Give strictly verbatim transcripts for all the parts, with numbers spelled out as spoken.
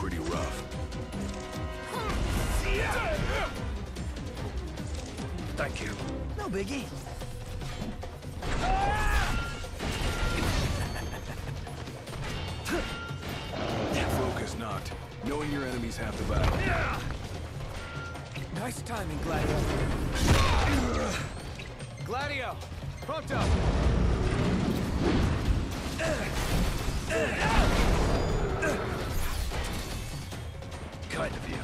pretty rough. Thank you. No biggie. Focus knocked. Knowing your enemies half the battle. Nice timing, Gladio. Gladio! Prompto! Kind of you.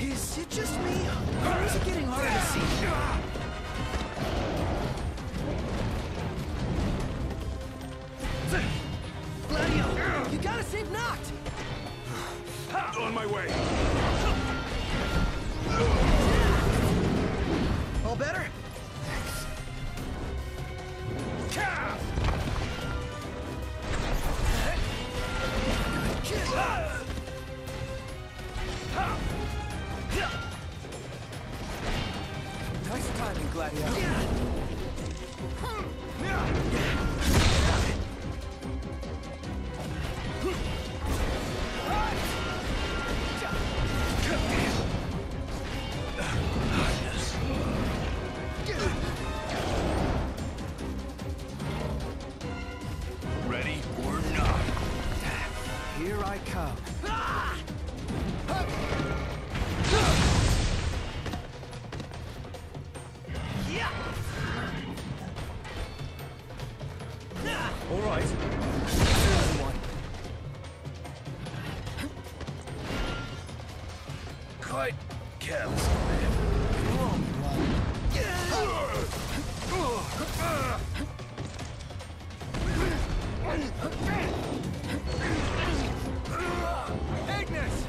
Is it just me, or is it getting harder to see? Gladio, you gotta save Noct! On my way! All better? Nice timing, Gladio. Quite careless, man. Agnes!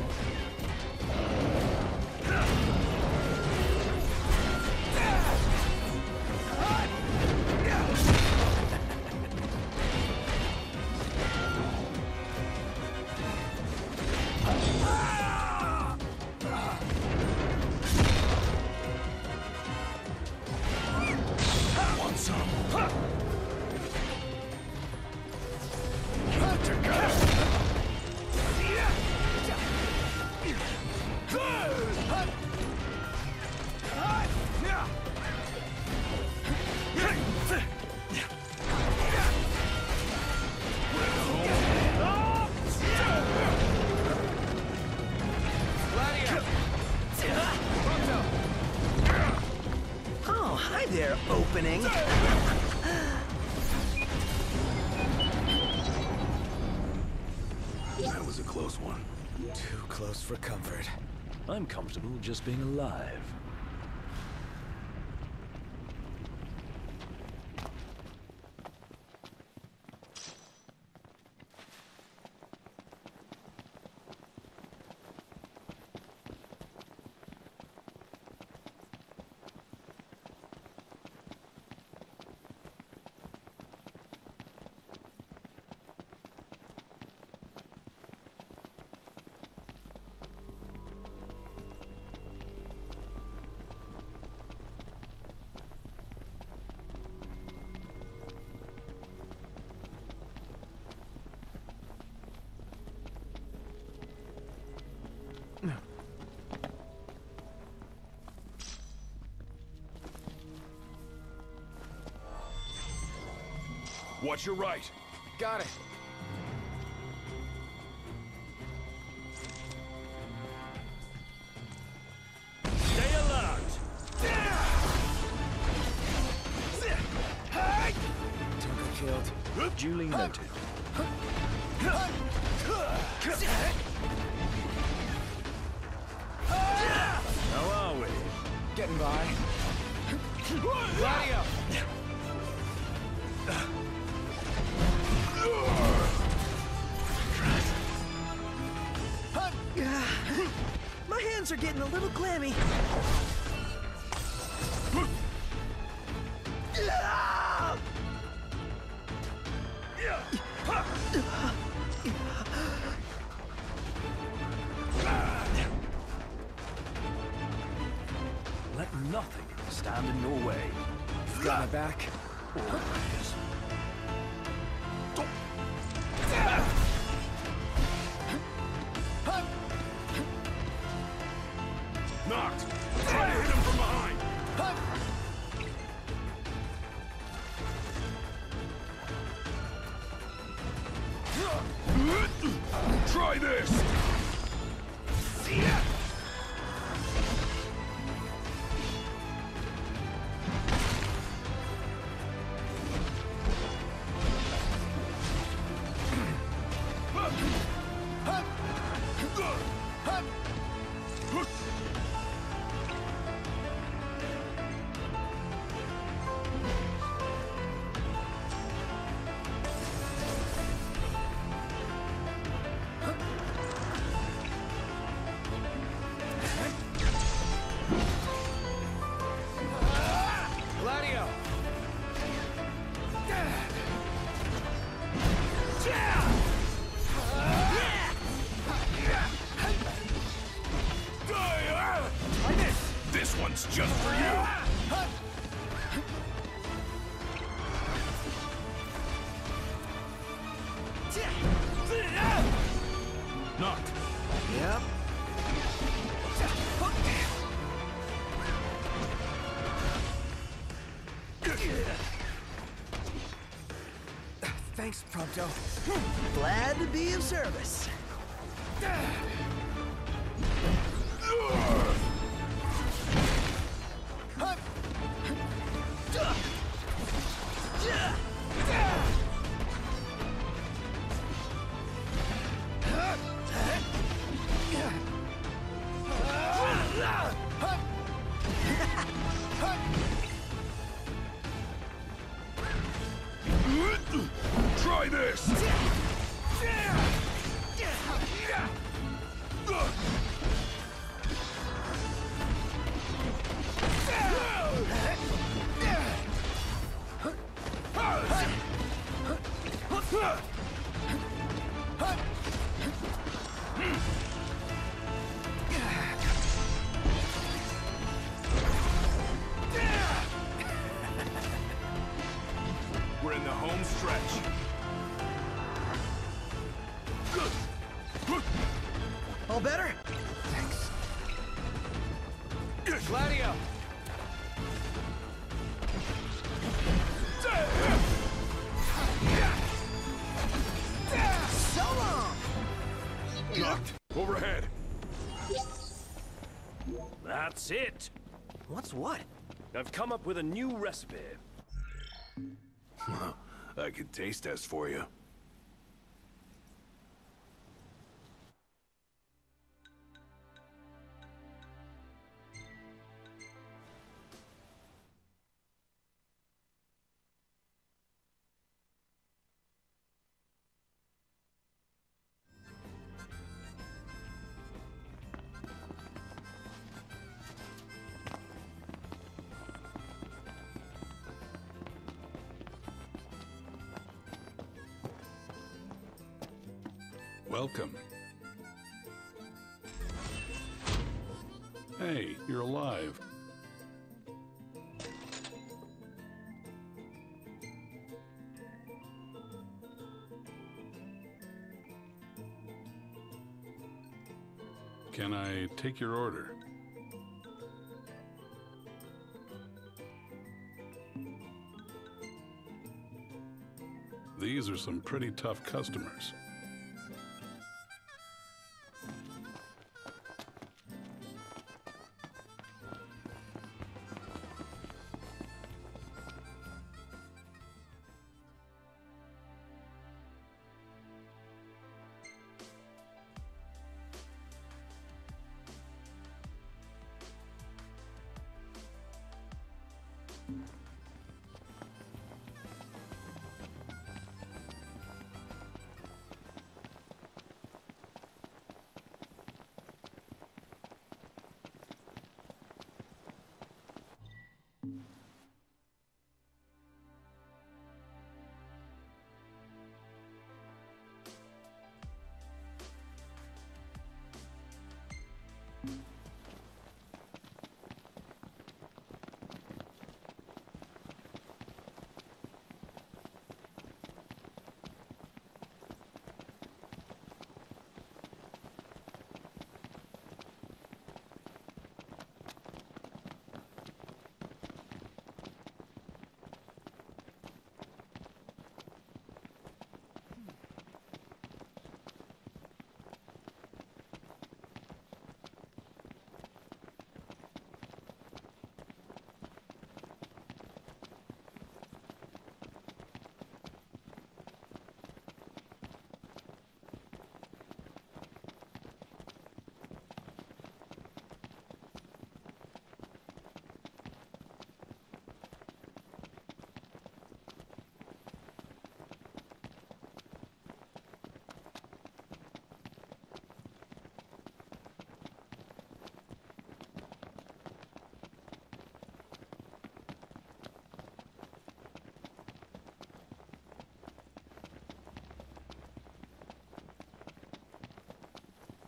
They're opening. That was a close one. Too close for comfort. I'm comfortable just being alive. What's your right? Got it. Stay alert. Tucker killed. Duly noted. How are we? Getting by. Gladio! My hands are getting a little clammy. nothing can stand in your way. Got my back. Knocked. Try to hit him from behind. Try this. See ya. Gladio! This one's just for you! Thanks, Prompto. Glad to be of service. Try this! We're in the home stretch. All better? Thanks. Gladio! So long! Knocked! Overhead! That's it! What's what? I've come up with a new recipe. I can taste test for you. Welcome. Hey, you're alive. Can I take your order? These are some pretty tough customers.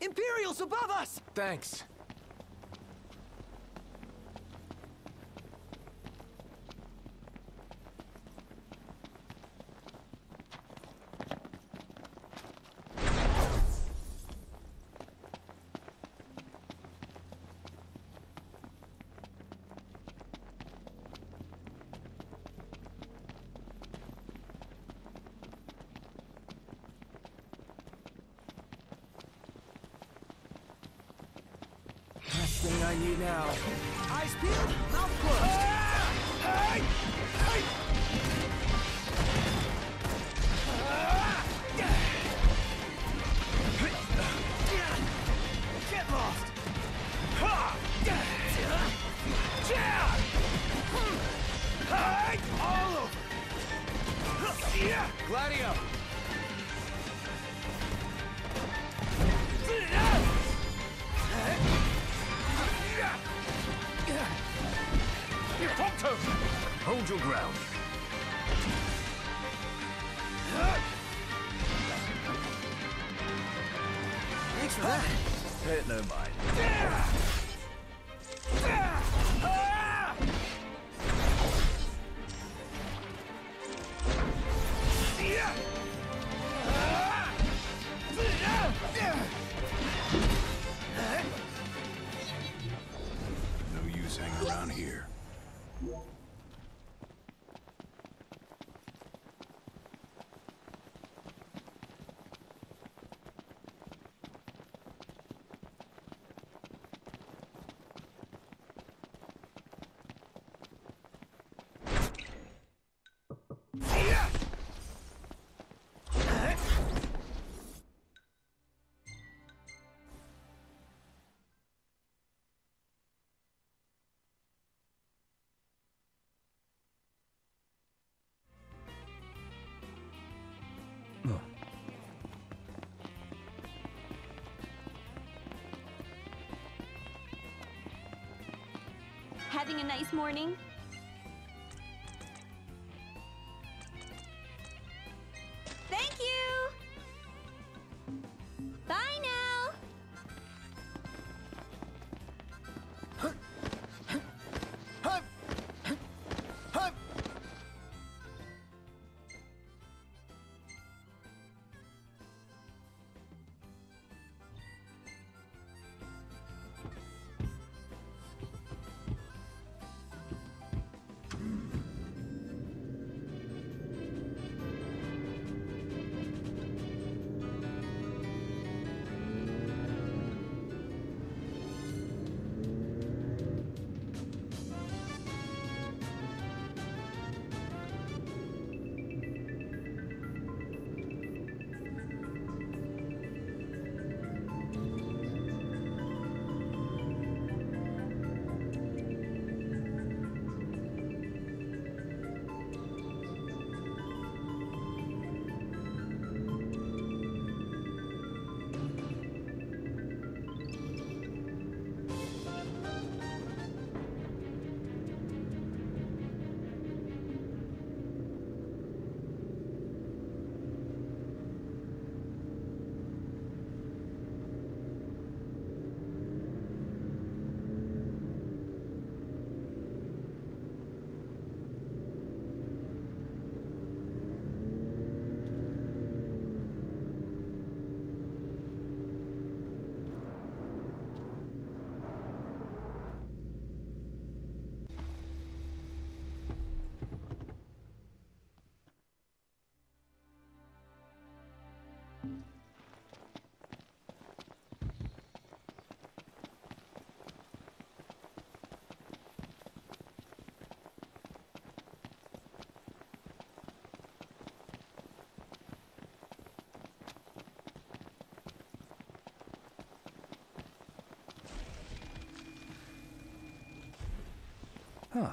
Imperials above us! Thanks. I need now. Eyes peeled, mouth closed. Ah! Hey! Hey! Ah! Get lost! Ha! Yeah! Hey! All over! Yeah! Gladio! Prompto! Hold your ground. Thanks for that. Pay it no mind. No use hanging around here. Having a nice morning? Thank you! Bye now! Huh.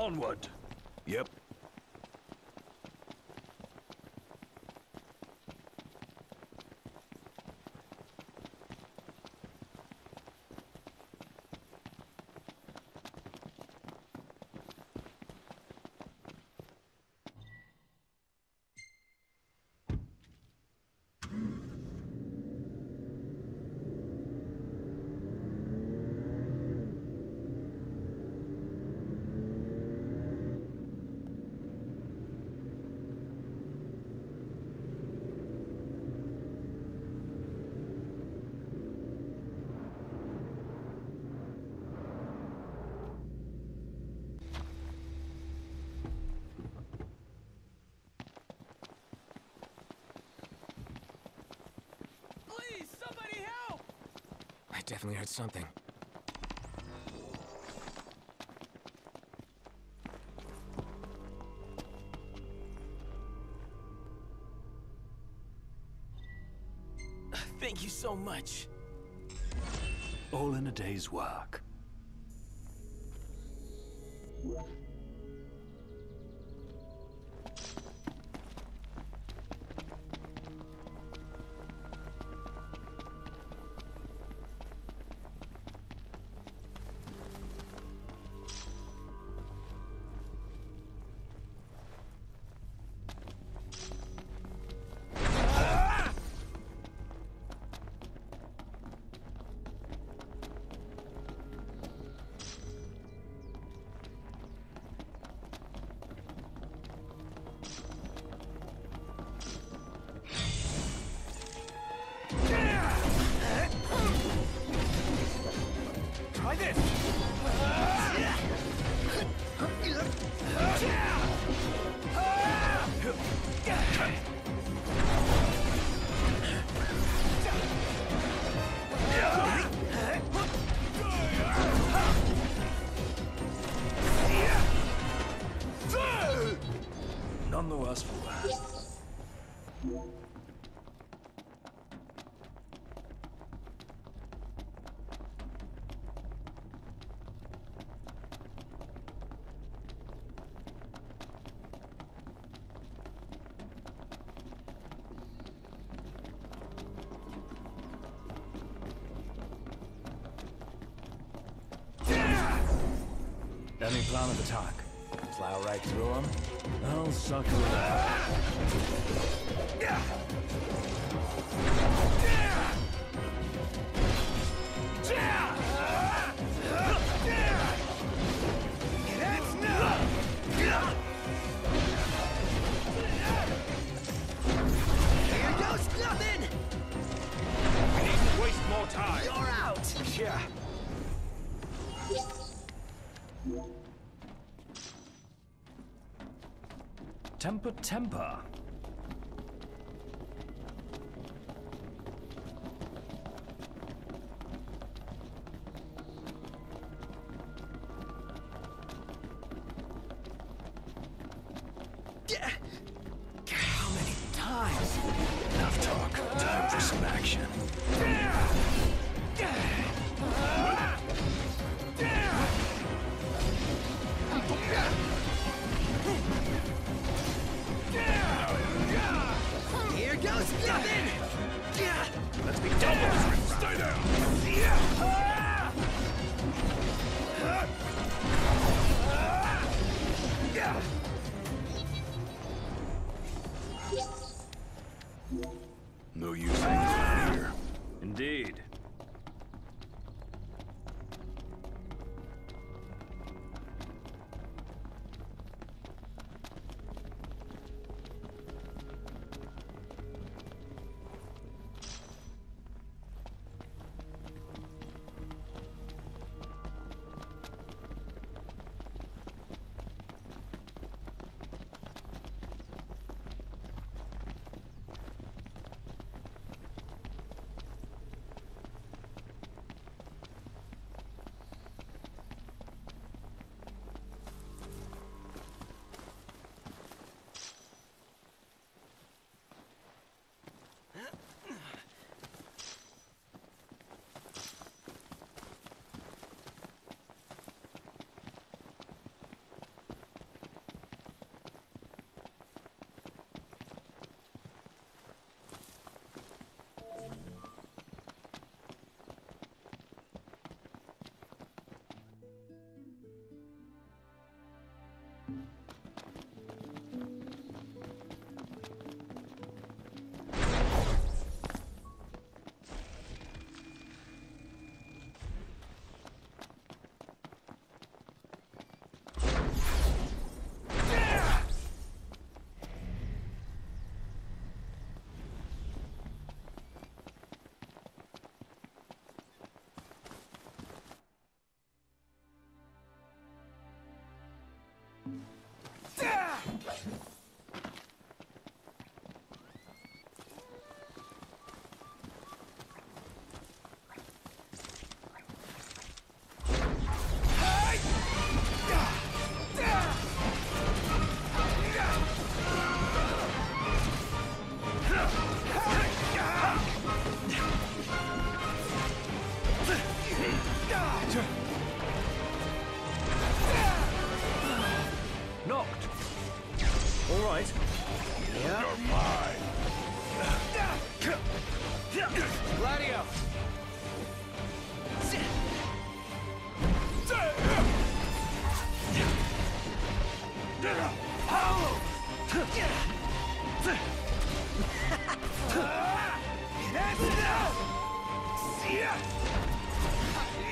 Onward. Yep. Definitely heard something. Thank you so much. All in a day's work. Any plan of attack? Plow right through them? I'll suck her up. Here goes nothing! We need to waste more time. You're out! Yeah. Temper, temper. How many times? Enough talk. Time for some action. Let's be done with this ring. Stay down! No use hanging around here. Indeed.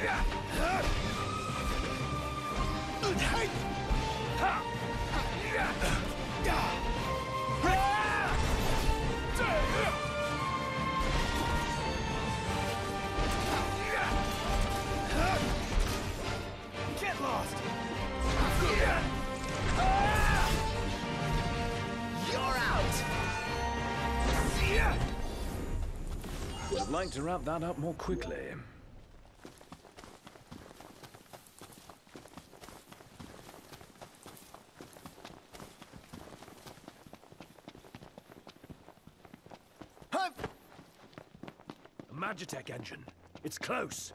Get lost. You're out. I'd like to wrap that up more quickly. Magitek engine. It's close.